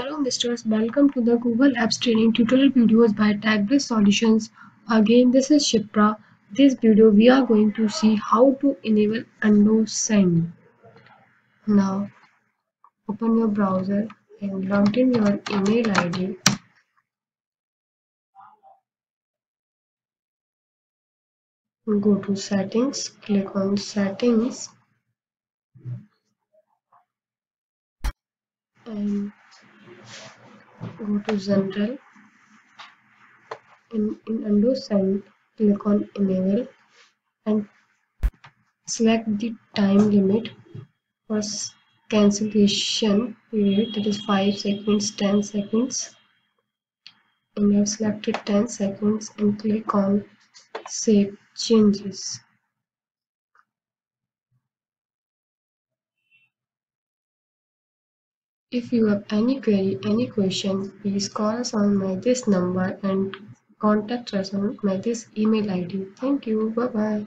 Hello Misters, welcome to the Google Apps training tutorial videos by TagBase Solutions. Again, this is Shipra. This video we are going to see how to enable undo send. Now, open your browser and log in your email ID. Go to settings, click on settings and go to general. In undo send, click on enable and select the time limit for cancellation period, that is 5 seconds, 10 seconds. And I have selected 10 seconds and click on save changes. If you have any query, any question, please call us on this number and contact us on this email ID. Thank you. Bye-bye.